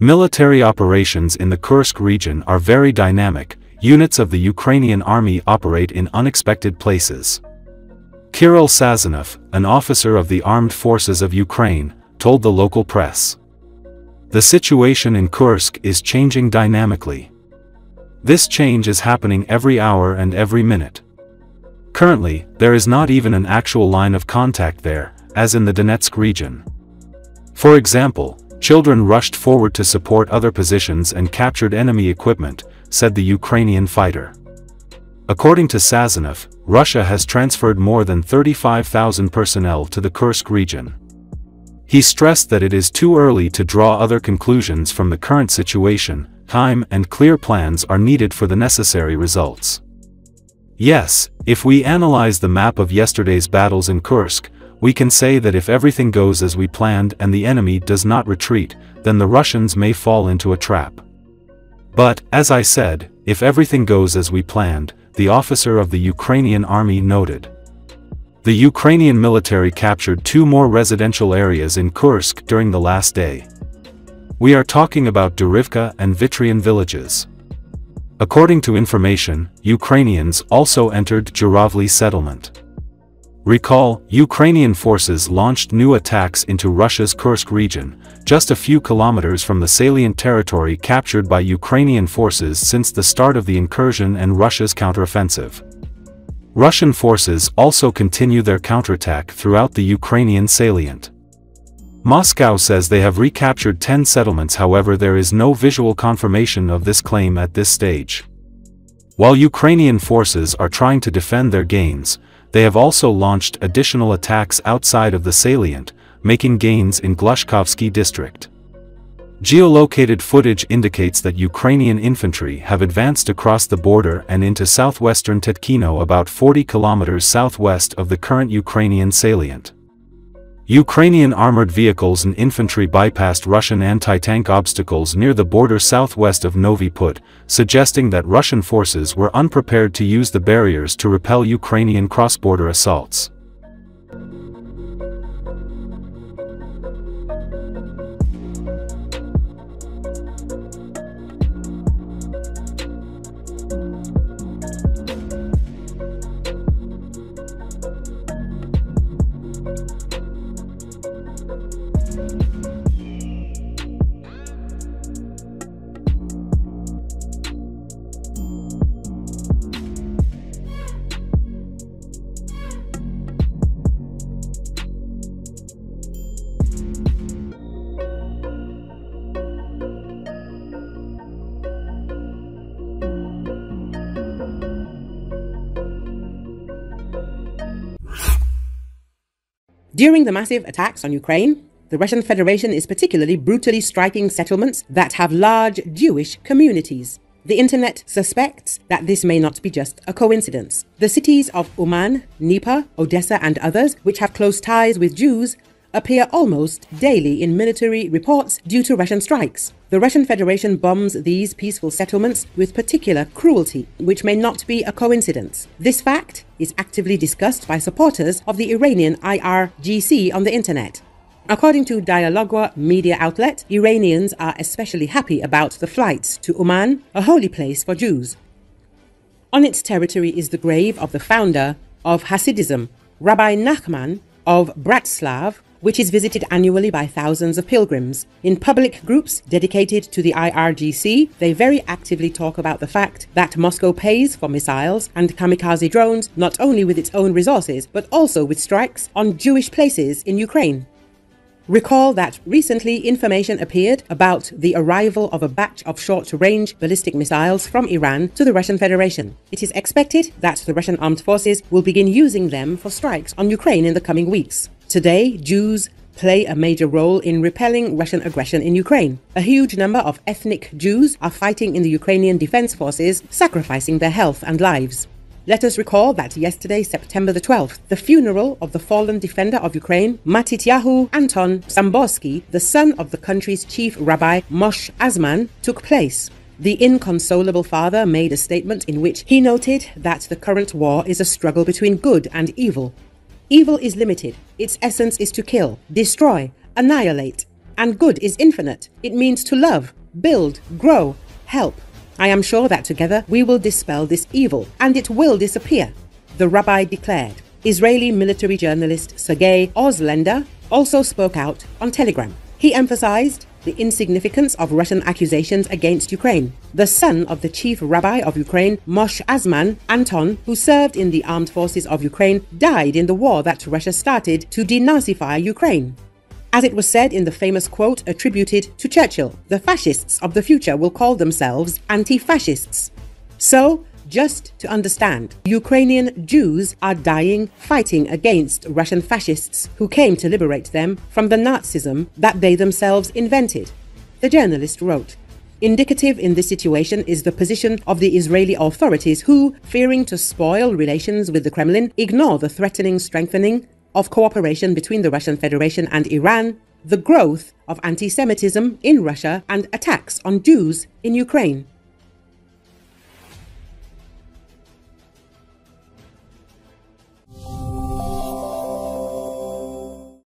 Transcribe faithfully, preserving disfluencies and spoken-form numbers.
Military operations in the Kursk region are very dynamic. Units of the Ukrainian army operate in unexpected places. Kiril Sazonov, an officer of the Armed Forces of Ukraine, told the local press. The situation in Kursk is changing dynamically. This change is happening every hour and every minute. Currently, there is not even an actual line of contact there, as in the Donetsk region. For example, children rushed forward to support other positions and captured enemy equipment, said the Ukrainian fighter. According to Sazonov, Russia has transferred more than thirty-five thousand personnel to the Kursk region. He stressed that it is too early to draw other conclusions from the current situation. Time and clear plans are needed for the necessary results. Yes, if we analyze the map of yesterday's battles in Kursk, we can say that if everything goes as we planned and the enemy does not retreat, then the Russians may fall into a trap. But, as I said, if everything goes as we planned, the officer of the Ukrainian army noted. The Ukrainian military captured two more residential areas in Kursk during the last day. We are talking about Durivka and Vitryan villages. According to information, Ukrainians also entered Juravli settlement. Recall, Ukrainian forces launched new attacks into Russia's Kursk region, just a few kilometers from the salient territory captured by Ukrainian forces since the start of the incursion and Russia's counteroffensive. Russian forces also continue their counterattack throughout the Ukrainian salient. Moscow says they have recaptured ten settlements, however there is no visual confirmation of this claim at this stage. While Ukrainian forces are trying to defend their gains, they have also launched additional attacks outside of the salient, making gains in Glushkovsky district. Geolocated footage indicates that Ukrainian infantry have advanced across the border and into southwestern Tetkino, about forty kilometers southwest of the current Ukrainian salient. Ukrainian armored vehicles and infantry bypassed Russian anti-tank obstacles near the border southwest of Novi Put, suggesting that Russian forces were unprepared to use the barriers to repel Ukrainian cross-border assaults. During the massive attacks on Ukraine, the Russian Federation is particularly brutally striking settlements that have large Jewish communities. The internet suspects that this may not be just a coincidence. The cities of Uman, Dnipro, Odessa and others, which have close ties with Jews, appear almost daily in military reports due to Russian strikes. The Russian Federation bombs these peaceful settlements with particular cruelty, which may not be a coincidence. This fact is actively discussed by supporters of the Iranian I R G C on the internet. According to Dialogwa media outlet, Iranians are especially happy about the flights to Uman, a holy place for Jews. On its territory is the grave of the founder of Hasidism, Rabbi Nachman of Bratslav, which is visited annually by thousands of pilgrims. In public groups dedicated to the I R G C, they very actively talk about the fact that Moscow pays for missiles and kamikaze drones not only with its own resources, but also with strikes on Jewish places in Ukraine. Recall that recently information appeared about the arrival of a batch of short-range ballistic missiles from Iran to the Russian Federation. It is expected that the Russian armed forces will begin using them for strikes on Ukraine in the coming weeks. Today, Jews play a major role in repelling Russian aggression in Ukraine. A huge number of ethnic Jews are fighting in the Ukrainian Defense Forces, sacrificing their health and lives. Let us recall that yesterday, September the twelfth, the funeral of the fallen defender of Ukraine, Matityahu Anton Samborsky, the son of the country's chief rabbi Moshe Azman, took place. The inconsolable father made a statement in which he noted that the current war is a struggle between good and evil. Evil is limited. Its essence is to kill, destroy, annihilate. and good is infinite. It means to love, build, grow, help. I am sure that together we will dispel this evil, and it will disappear, the rabbi declared. Israeli military journalist Sergei Oslender also spoke out on Telegram. He emphasized the insignificance of Russian accusations against Ukraine. The son of the chief rabbi of Ukraine, Moshe Azman, Anton, who served in the armed forces of Ukraine, died in the war that Russia started to denazify Ukraine. As it was said in the famous quote attributed to Churchill, the fascists of the future will call themselves anti-fascists. So, just to understand, Ukrainian Jews are dying fighting against Russian fascists who came to liberate them from the Nazism that they themselves invented, the journalist wrote. Indicative in this situation is the position of the Israeli authorities who, fearing to spoil relations with the Kremlin, ignore the threatening strengthening of cooperation between the Russian Federation and Iran, the growth of anti-Semitism in Russia, and attacks on Jews in Ukraine.